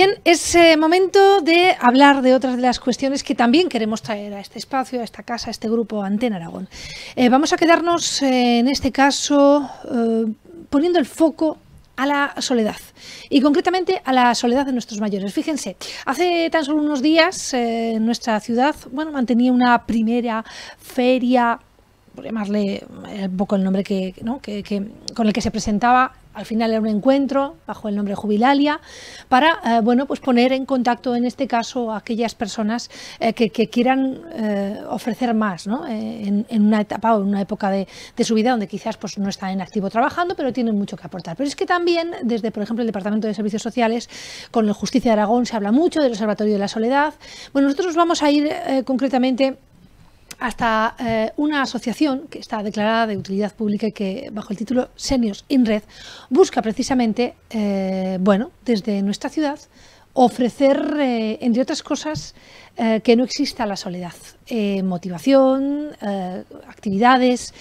Bien, es momento de hablar de otras de las cuestiones que también queremos traer a este espacio, a esta casa, a este grupo Antena Aragón. Vamos a quedarnos en este caso poniendo el foco a la soledad y concretamente a la soledad de nuestros mayores. Fíjense, hace tan solo unos días nuestra ciudad mantenía una primera feria, por llamarle un poco el nombre con el que se presentaba. Al final era un encuentro bajo el nombre Jubilalia para poner en contacto en este caso a aquellas personas que quieran ofrecer más, ¿no? En una etapa o en una época de su vida donde quizás no están en activo trabajando, pero tienen mucho que aportar. Pero es que también desde, por ejemplo, el Departamento de Servicios Sociales con el Justicia de Aragón se habla mucho del Observatorio de la Soledad. Bueno, nosotros nos vamos a ir concretamente hasta una asociación que está declarada de utilidad pública y que bajo el título Seniors en Red busca precisamente, desde nuestra ciudad, ofrecer, entre otras cosas, que no exista la soledad. Motivación, actividades,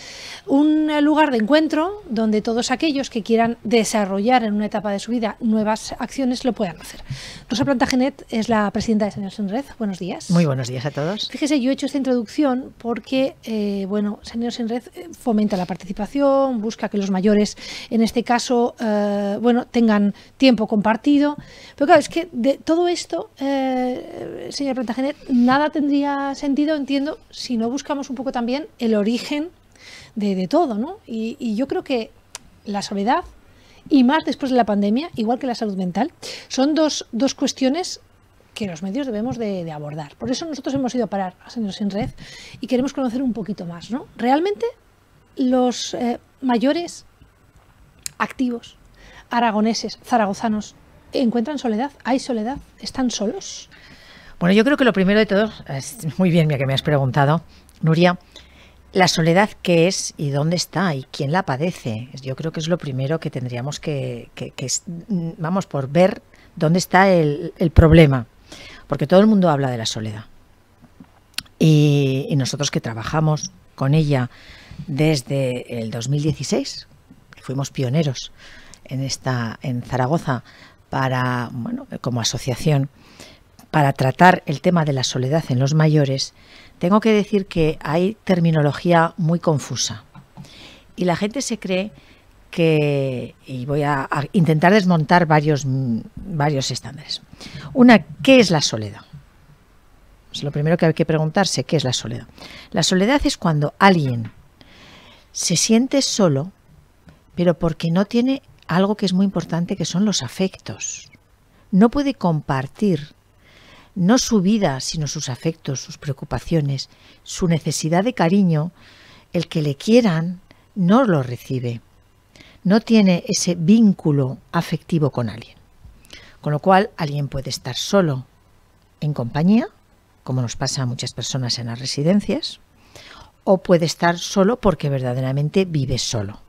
un lugar de encuentro donde todos aquellos que quieran desarrollar en una etapa de su vida nuevas acciones lo puedan hacer. Rosa Plantagenet es la presidenta de Seniors en Red. Buenos días. Muy buenos días a todos. Fíjese, yo he hecho esta introducción porque, Seniors en Red fomenta la participación, busca que los mayores, en este caso, tengan tiempo compartido. Pero claro, es que de todo esto, señora Plantagenet, nada tendría sentido, entiendo, si no buscamos un poco también el origen de todo, ¿no? Y yo creo que la soledad, y más después de la pandemia, igual que la salud mental, son dos cuestiones que los medios debemos de abordar. Por eso nosotros hemos ido a parar a Seniors en Red y queremos conocer un poquito más, ¿no? Realmente los mayores activos, aragoneses, zaragozanos, ¿encuentran soledad? ¿Hay soledad? ¿Están solos? Bueno, yo creo que lo primero de todo, muy bien que me has preguntado, Nuria, la soledad qué es y dónde está y quién la padece. Yo creo que es lo primero que tendríamos que por ver dónde está el problema. Porque todo el mundo habla de la soledad. Y nosotros que trabajamos con ella desde el 2016, fuimos pioneros en Zaragoza para, como asociación, para tratar el tema de la soledad en los mayores, tengo que decir que hay terminología muy confusa. Y la gente se cree que... Y voy a intentar desmontar varios estándares. Una, ¿qué es la soledad? Es lo primero que hay que preguntarse, ¿qué es la soledad? La soledad es cuando alguien se siente solo, pero porque no tiene algo que es muy importante, que son los afectos. No puede compartir no su vida, sino sus afectos, sus preocupaciones, su necesidad de cariño. El que le quieran no lo recibe. No tiene ese vínculo afectivo con alguien. Con lo cual, alguien puede estar solo en compañía, como nos pasa a muchas personas en las residencias, o puede estar solo porque verdaderamente vive solo.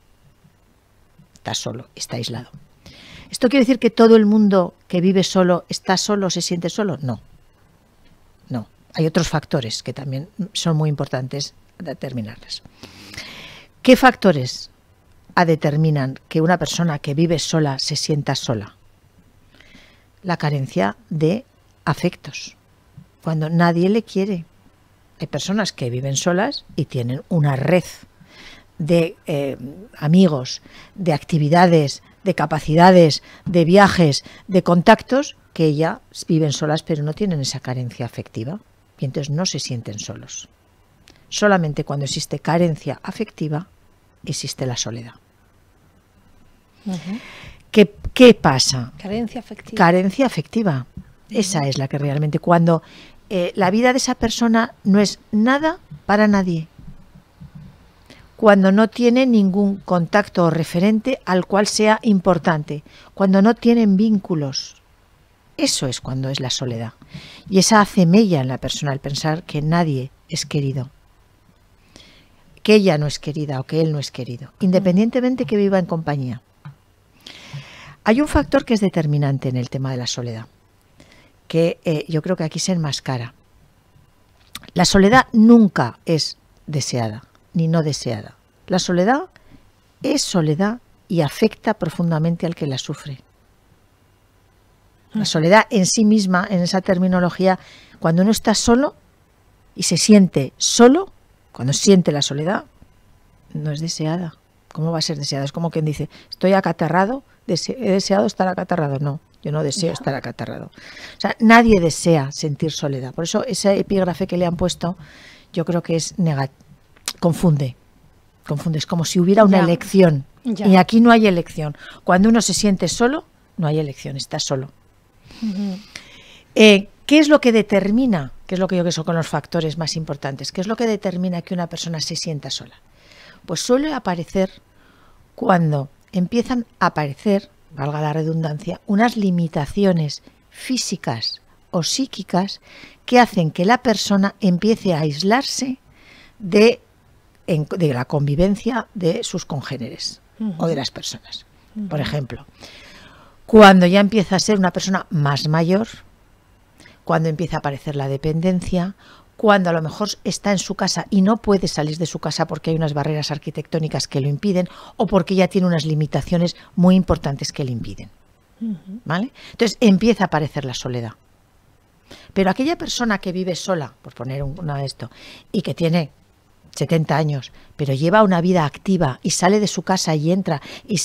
Está solo, está aislado. ¿Esto quiere decir que todo el mundo que vive solo está solo, se siente solo? No. No, hay otros factores que también son muy importantes determinarles. ¿Qué factores determinan que una persona que vive sola se sienta sola? La carencia de afectos, cuando nadie le quiere. Hay personas que viven solas y tienen una red de amigos, de actividades, de capacidades, de viajes, de contactos, que ellas viven solas pero no tienen esa carencia afectiva y entonces no se sienten solos. Solamente cuando existe carencia afectiva existe la soledad. Uh-huh. ¿Qué pasa? Carencia afectiva. Carencia afectiva. Uh-huh. Esa es la que realmente cuando la vida de esa persona no es nada para nadie. Cuando no tiene ningún contacto o referente al cual sea importante. Cuando no tienen vínculos. Eso es cuando es la soledad. Y esa hace mella en la persona al pensar que nadie es querido. Que ella no es querida o que él no es querido. Independientemente que viva en compañía. Hay un factor que es determinante en el tema de la soledad. Que yo creo que aquí se enmascara. La soledad nunca es deseada ni no deseada. La soledad es soledad y afecta profundamente al que la sufre. La soledad en sí misma, en esa terminología, cuando uno está solo y se siente solo, cuando siente la soledad, no es deseada. ¿Cómo va a ser deseada? Es como quien dice, estoy acatarrado, he deseado estar acatarrado. No, yo no deseo estar acatarrado. O sea, nadie desea sentir soledad. Por eso ese epígrafe que le han puesto, yo creo que es confunde. Es como si hubiera una elección. Y aquí no hay elección. Cuando uno se siente solo, no hay elección, está solo. ¿Qué es lo que determina? ¿Qué es lo que yo creo que son los factores más importantes? ¿Qué es lo que determina que una persona se sienta sola? Pues suele aparecer cuando empiezan a aparecer, valga la redundancia, unas limitaciones físicas o psíquicas que hacen que la persona empiece a aislarse de la convivencia de sus congéneres o de las personas. Por ejemplo, cuando ya empieza a ser una persona más mayor, cuando empieza a aparecer la dependencia, cuando a lo mejor está en su casa y no puede salir de su casa porque hay unas barreras arquitectónicas que lo impiden o porque ya tiene unas limitaciones muy importantes que le impiden. ¿Vale? Entonces empieza a aparecer la soledad. Pero aquella persona que vive sola, por poner una de esto, y que tiene 70 años, pero lleva una vida activa y sale de su casa y entra y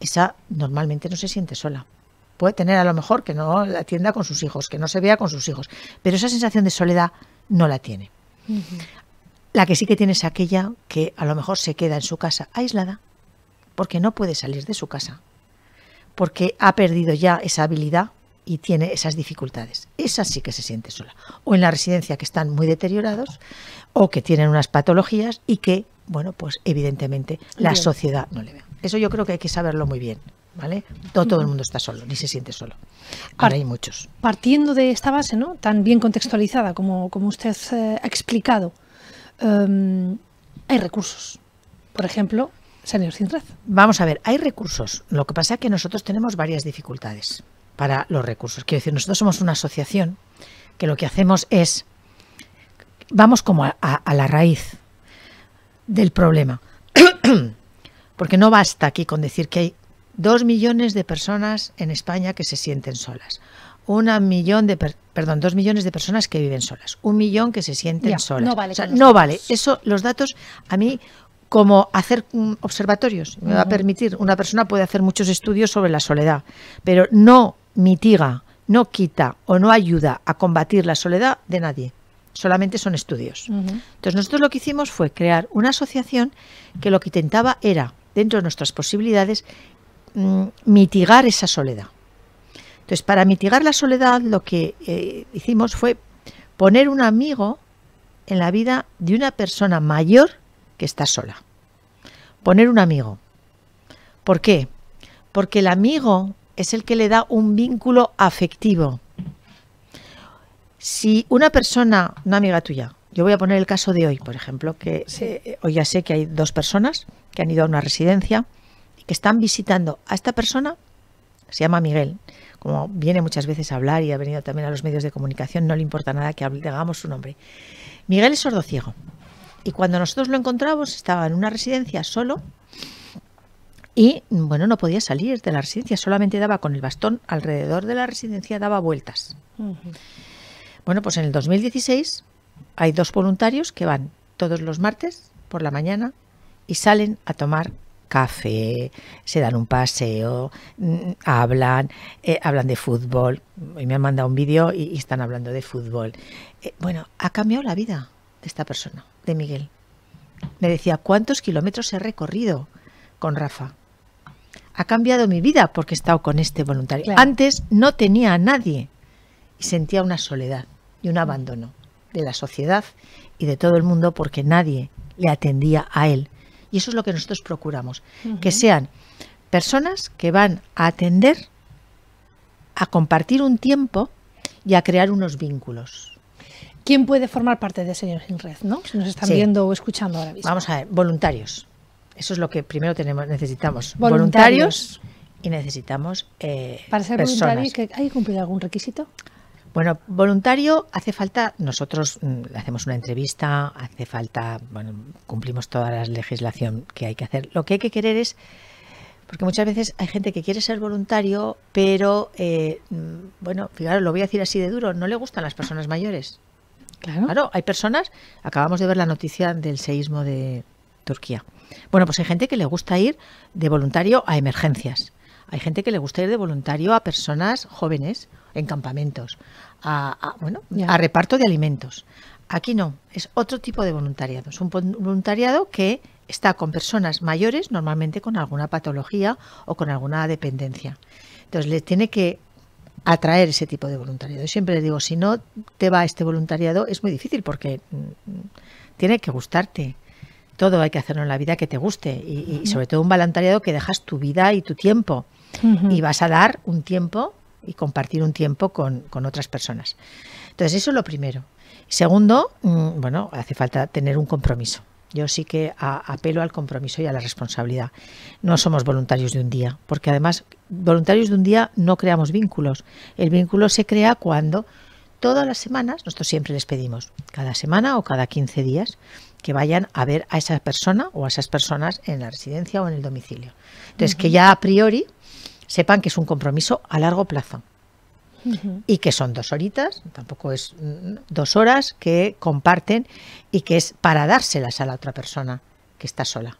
esa normalmente no se siente sola. Puede tener a lo mejor que no la atienda con sus hijos, que no se vea con sus hijos, pero esa sensación de soledad no la tiene. La que sí que tiene es aquella que a lo mejor se queda en su casa aislada porque no puede salir de su casa, porque ha perdido ya esa habilidad y tiene esas dificultades. Esa sí que se siente sola. O en la residencia que están muy deteriorados o que tienen unas patologías y que, bueno, pues evidentemente la sociedad no le ve. Eso yo creo que hay que saberlo muy bien. ¿Vale? Todo el mundo está solo, ni se siente solo. Ahora hay muchos. Partiendo de esta base, ¿no?, tan bien contextualizada como usted ha explicado, hay recursos. Por ejemplo, Seniors en Red. Vamos a ver, hay recursos. Lo que pasa es que nosotros tenemos varias dificultades para los recursos. Quiero decir, nosotros somos una asociación que lo que hacemos es, vamos como a la raíz del problema. Porque no basta aquí con decir que hay 2 millones de personas en España que se sienten solas, 2 millones de personas que viven solas, 1 millón que se sienten solas. No vale, o sea, no vale. Eso, los datos, a mí, como hacer observatorios, me va a permitir, una persona puede hacer muchos estudios sobre la soledad, pero no mitiga, no quita o no ayuda a combatir la soledad de nadie. Solamente son estudios. Entonces, nosotros lo que hicimos fue crear una asociación que lo que intentaba era, dentro de nuestras posibilidades, mitigar esa soledad. Entonces, para mitigar la soledad, lo que hicimos fue poner un amigo en la vida de una persona mayor que está sola. Poner un amigo. ¿Por qué? Porque el amigo es el que le da un vínculo afectivo. Si una persona, una amiga tuya, yo voy a poner el caso de hoy, por ejemplo, que hoy ya sé que hay 2 personas que han ido a una residencia que están visitando a esta persona, se llama Miguel, como viene muchas veces a hablar y ha venido también a los medios de comunicación, no le importa nada que digamos su nombre. Miguel es sordociego y cuando nosotros lo encontramos estaba en una residencia solo y, bueno, no podía salir de la residencia, solamente daba con el bastón alrededor de la residencia, daba vueltas. Bueno, pues en el 2016 hay 2 voluntarios que van todos los martes por la mañana y salen a tomar café, se dan un paseo, hablan de fútbol. Hoy me han mandado un vídeo y están hablando de fútbol. Bueno, ha cambiado la vida de esta persona, de Miguel. Me decía, ¿cuántos kilómetros he recorrido con Rafa? Ha cambiado mi vida porque he estado con este voluntario. Claro. Antes no tenía a nadie y sentía una soledad y un abandono de la sociedad y de todo el mundo porque nadie le atendía a él. Y eso es lo que nosotros procuramos, que sean personas que van a atender, a compartir un tiempo y a crear unos vínculos. ¿Quién puede formar parte de Seniors en Red? ¿No? Si nos están viendo o escuchando ahora mismo. Vamos a ver, voluntarios. Eso es lo que primero necesitamos. Voluntarios y necesitamos para ser personas. ¿Hay que cumplir algún requisito? Bueno, voluntario hace falta, nosotros le hacemos una entrevista, hace falta, bueno, cumplimos toda la legislación que hay que hacer. Lo que hay que querer es Porque muchas veces hay gente que quiere ser voluntario, pero, bueno, fijaros, lo voy a decir así de duro, no le gustan las personas mayores. Claro. Claro, hay personas, acabamos de ver la noticia del seísmo de Turquía. Bueno, pues hay gente que le gusta ir de voluntario a emergencias. Hay gente que le gusta ir de voluntario a personas jóvenes en campamentos, a reparto de alimentos. Aquí no, es otro tipo de voluntariado. Es un voluntariado que está con personas mayores, normalmente con alguna patología o con alguna dependencia. Entonces, le tiene que atraer ese tipo de voluntariado. Yo siempre les digo, si no te va este voluntariado, es muy difícil porque tiene que gustarte. Todo hay que hacerlo en la vida que te guste y sobre todo un voluntariado que dejas tu vida y tu tiempo y vas a dar un tiempo y compartir un tiempo con otras personas. Entonces, eso es lo primero. Segundo, bueno, hace falta tener un compromiso. Yo sí que apelo al compromiso y a la responsabilidad. No somos voluntarios de un día, porque además voluntarios de un día no creamos vínculos. El vínculo se crea cuando todas las semanas, nosotros siempre les pedimos, cada semana o cada 15 días, que vayan a ver a esa persona o a esas personas en la residencia o en el domicilio. Entonces, que ya a priori sepan que es un compromiso a largo plazo. Y que son 2 horitas, tampoco es 2 horas que comparten y que es para dárselas a la otra persona que está sola.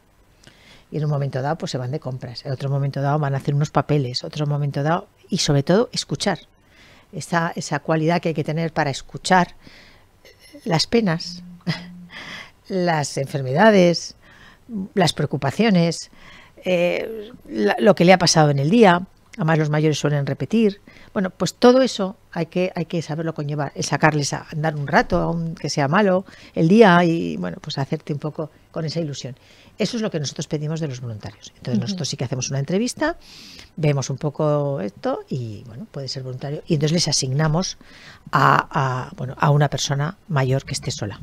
Y en un momento dado pues se van de compras, en otro momento dado van a hacer unos papeles, otro momento dado y sobre todo escuchar. Esa cualidad que hay que tener para escuchar las penas, las enfermedades, las preocupaciones, lo que le ha pasado en el día. Además, los mayores suelen repetir. Bueno, pues todo eso hay que saberlo conllevar. El sacarles a andar un rato, aunque sea malo, el día y, bueno, pues hacerte un poco con esa ilusión. Eso es lo que nosotros pedimos de los voluntarios. Entonces, nosotros sí que hacemos una entrevista, vemos un poco esto y, bueno, puede ser voluntario. Y entonces les asignamos a una persona mayor que esté sola.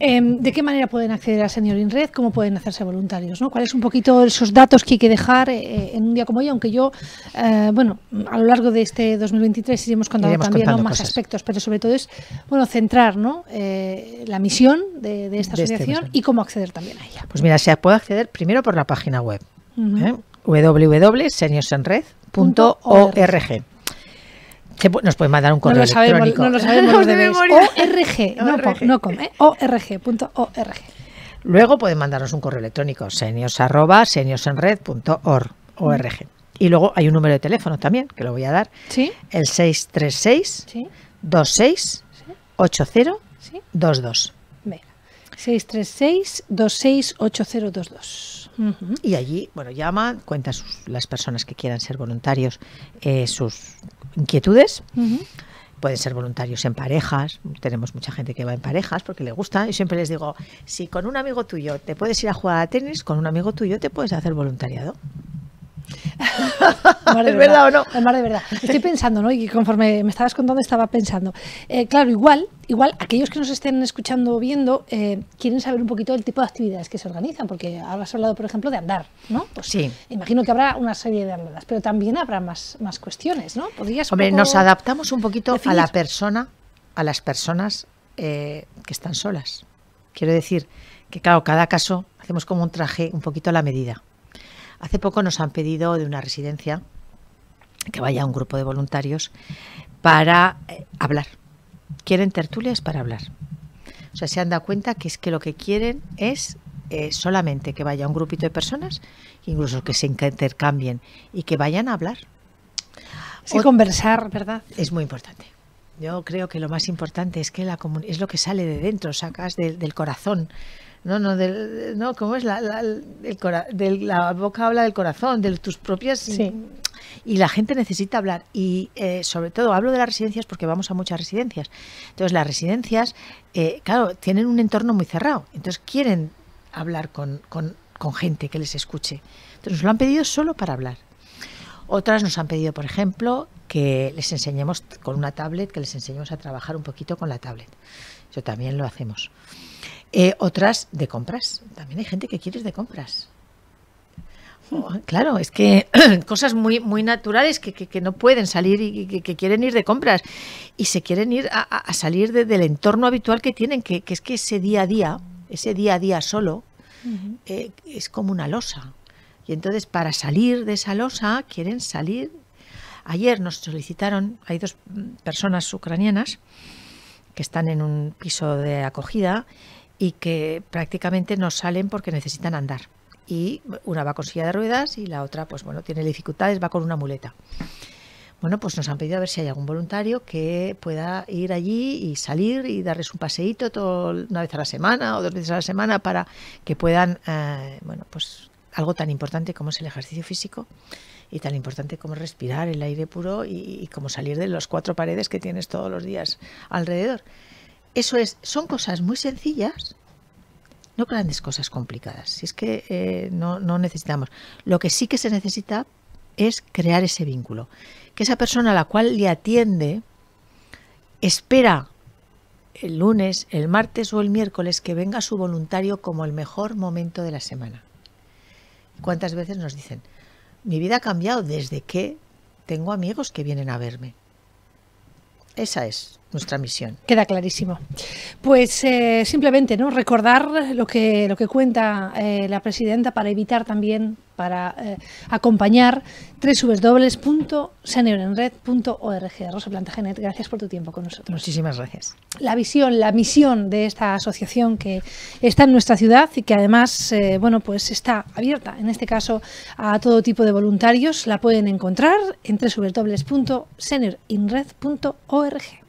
¿De qué manera pueden acceder a Senior en Red? ¿Cómo pueden hacerse voluntarios? ¿No? ¿Cuáles son un poquito esos datos que hay que dejar en un día como hoy? Aunque yo, bueno, a lo largo de este 2023 iremos contando también más aspectos, pero sobre todo es, bueno, centrar, ¿no?, la misión de esta asociación y cómo acceder también a ella. Pues mira, se puede acceder primero por la página web, www.seniorsenred.org. Nos pueden mandar un correo electrónico. No lo sabemos, no lo sabemos de memoria. ORG, no com, ORG.org. Luego pueden mandarnos un correo electrónico, seniors@seniorsenred.org. Y luego hay un número de teléfono también, que lo voy a dar. ¿Sí? El 636 ¿sí? 26 ¿sí? 80 ¿sí? 22. 636-268022. Y allí, bueno, llaman, cuentan las personas que quieran ser voluntarios sus inquietudes. Pueden ser voluntarios en parejas. Tenemos mucha gente que va en parejas porque le gusta. Yo siempre les digo, si con un amigo tuyo te puedes ir a jugar a tenis, con un amigo tuyo te puedes hacer voluntariado. ¿Es verdad o no? El mar de verdad. Estoy pensando, ¿no? Y conforme me estabas contando estaba pensando. Claro, igual aquellos que nos estén escuchando o viendo quieren saber un poquito el tipo de actividades que se organizan, porque habrás hablado, por ejemplo, de andar, ¿no? Pues sí. Imagino que habrá una serie de andadas, pero también habrá más cuestiones, ¿no? Hombre, nos adaptamos un poquito definir a la persona, a las personas que están solas. Quiero decir que, claro, cada caso hacemos como un traje un poquito a la medida. Hace poco nos han pedido de una residencia que vaya un grupo de voluntarios para hablar. Quieren tertulias para hablar. O sea, se han dado cuenta que es que lo que quieren es solamente que vaya un grupito de personas, incluso que se intercambien y que vayan a hablar. Sí, conversar, ¿verdad? Es muy importante. Yo creo que lo más importante es que es lo que sale de dentro, sacas del corazón. No, ¿cómo es? La boca habla del corazón, de tus propias... Sí. Y la gente necesita hablar. Y sobre todo, hablo de las residencias porque vamos a muchas residencias. Entonces, las residencias, claro, tienen un entorno muy cerrado. Entonces, quieren hablar con gente que les escuche. Entonces, nos lo han pedido solo para hablar. Otras nos han pedido, por ejemplo, que les enseñemos con una tablet, que les enseñemos a trabajar un poquito con la tablet. Eso también lo hacemos. Otras de compras. También hay gente que quiere ir de compras. Oh, claro, es que cosas muy, muy naturales que no pueden salir y que quieren ir de compras. Y se quieren ir a salir del entorno habitual que tienen, que es que ese día a día solo, es como una losa. Y entonces, para salir de esa losa, quieren salir. Ayer nos solicitaron, hay dos personas ucranianas que están en un piso de acogida y que prácticamente no salen porque necesitan andar. Y una va con silla de ruedas y la otra, pues bueno, tiene dificultades, va con una muleta. Bueno, pues nos han pedido a ver si hay algún voluntario que pueda ir allí y salir y darles un paseíto una vez a la semana o dos veces a la semana para que puedan, bueno, pues algo tan importante como es el ejercicio físico y tan importante como respirar el aire puro y como salir de las cuatro paredes que tienes todos los días alrededor. Eso es, son cosas muy sencillas. No grandes cosas complicadas, si es que no necesitamos. Lo que sí que se necesita es crear ese vínculo. Que esa persona a la cual le atiende espera el lunes, el martes o el miércoles que venga su voluntario como el mejor momento de la semana. ¿Cuántas veces nos dicen? Mi vida ha cambiado desde que tengo amigos que vienen a verme. Esa es nuestra misión. Queda clarísimo. Pues simplemente, ¿no?, recordar lo que cuenta la presidenta para evitar también, para acompañar, www.seniorenred.org. Rosa Plantagenet, gracias por tu tiempo con nosotros. Muchísimas gracias. La visión, la misión de esta asociación que está en nuestra ciudad y que además bueno, pues está abierta, en este caso, a todo tipo de voluntarios, la pueden encontrar en www.seniorenred.org.